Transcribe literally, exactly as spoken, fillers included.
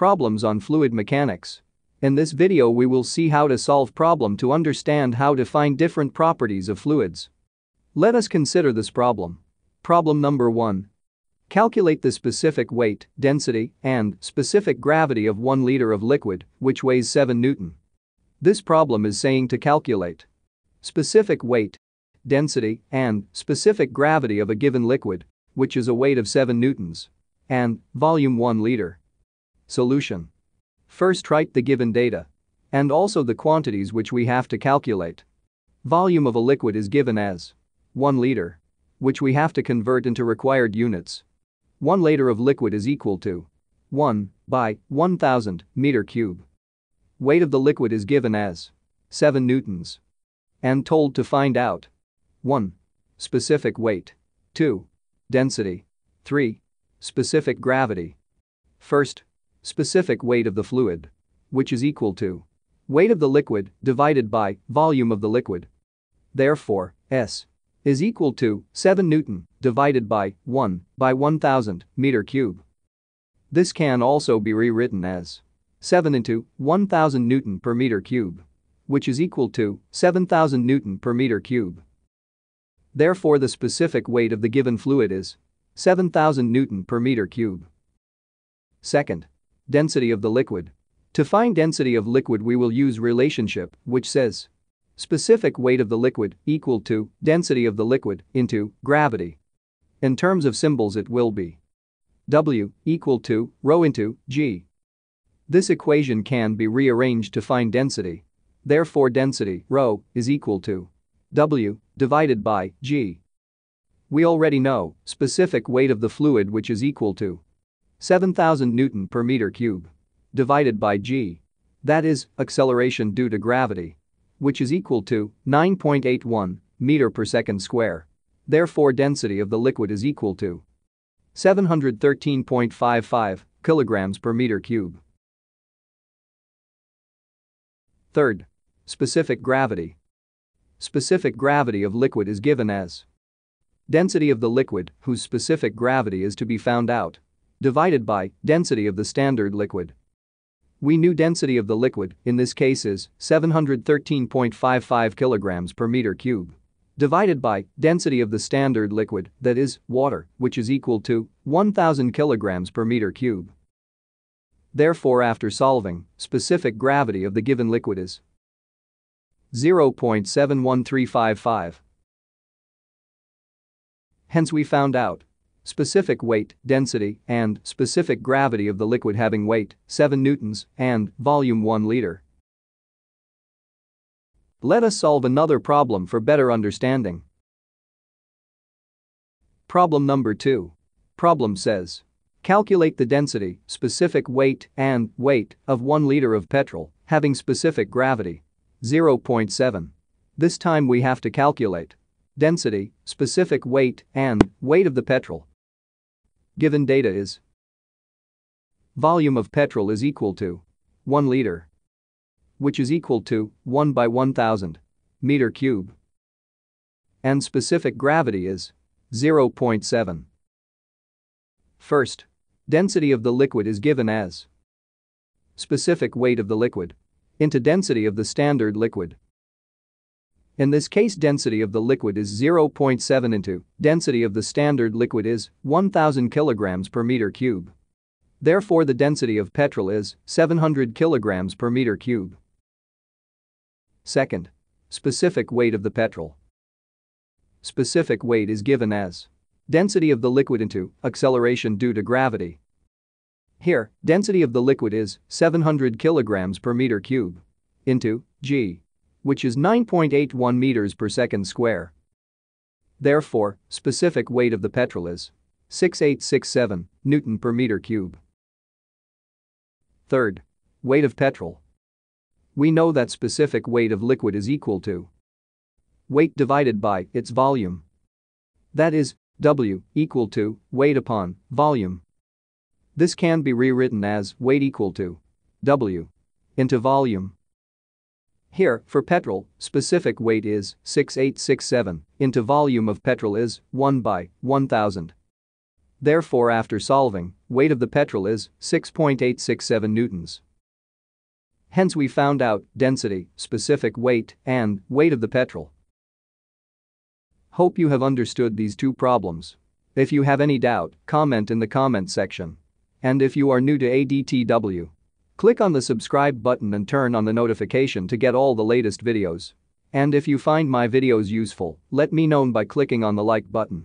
problems on fluid mechanics. In this video we will see how to solve problem to understand how to find different properties of fluids. Let us consider this problem. Problem number one. Calculate the specific weight, density, and specific gravity of one liter of liquid, which weighs seven newtons. This problem is saying to calculate specific weight, density, and specific gravity of a given liquid, which is a weight of seven newtons, and volume one liter. Solution. First write the given data and also the quantities which we have to calculate. Volume of a liquid is given as one liter, which we have to convert into required units. one liter of liquid is equal to one by one thousand meter cube. Weight of the liquid is given as seven newtons and told to find out one specific weight, two density, three specific gravity. First, specific weight of the fluid, which is equal to weight of the liquid divided by volume of the liquid. Therefore, S is equal to seven newtons divided by one by one thousand meter cube. This can also be rewritten as seven into one thousand newton per meter cube, which is equal to seven thousand newton per meter cube. Therefore, the specific weight of the given fluid is seven thousand newton per meter cube. Second, density of the liquid. To find density of liquid we will use relationship which says specific weight of the liquid equal to density of the liquid into gravity. In terms of symbols it will be W equal to rho into G. This equation can be rearranged to find density. Therefore density rho is equal to W divided by G. We already know specific weight of the fluid, which is equal to seven thousand newton per meter cube divided by G, that is acceleration due to gravity, which is equal to nine point eight one meter per second square. Therefore density of the liquid is equal to seven hundred thirteen point five five kilograms per meter cube. Third, specific gravity. Specific gravity of liquid is given as density of the liquid whose specific gravity is to be found out divided by density of the standard liquid. We knew density of the liquid in this case is seven hundred thirteen point five five kilograms per meter cube divided by density of the standard liquid, that is water, which is equal to one thousand kilograms per meter cube. Therefore after solving, specific gravity of the given liquid is zero point seven one three five five. Hence we found out specific weight, density, and specific gravity of the liquid having weight seven newtons and volume one liter. Let us solve another problem for better understanding. Problem number two. Problem says, calculate the density, specific weight, and weight of one liter of petrol having specific gravity zero point seven. This time we have to calculate density, specific weight, and weight of the petrol. Given data is volume of petrol is equal to one liter, which is equal to one by one thousand meter cube, and specific gravity is zero point seven. First, density of the liquid is given as specific weight of the liquid into density of the standard liquid. In this case density of the liquid is zero point seven into density of the standard liquid is one thousand kilograms per meter cube. Therefore the density of petrol is seven hundred kilograms per meter cube. Second, specific weight of the petrol. Specific weight is given as density of the liquid into acceleration due to gravity. Here, density of the liquid is seven hundred kilograms per meter cube into G, which is nine point eight one meters per second square. Therefore, specific weight of the petrol is six thousand eight hundred sixty-seven newton per meter cube. Third, weight of petrol. We know that specific weight of liquid is equal to weight divided by its volume. That is, W equal to weight upon volume. This can be rewritten as weight equal to W into volume. Here, for petrol, specific weight is six thousand eight hundred sixty-seven into volume of petrol is one by one thousand. Therefore, after solving, weight of the petrol is six point eight six seven newtons. Hence we found out density, specific weight, and weight of the petrol. Hope you have understood these two problems. If you have any doubt, comment in the comment section. And if you are new to A D T W, click on the subscribe button and turn on the notification to get all the latest videos. And if you find my videos useful, let me know by clicking on the like button.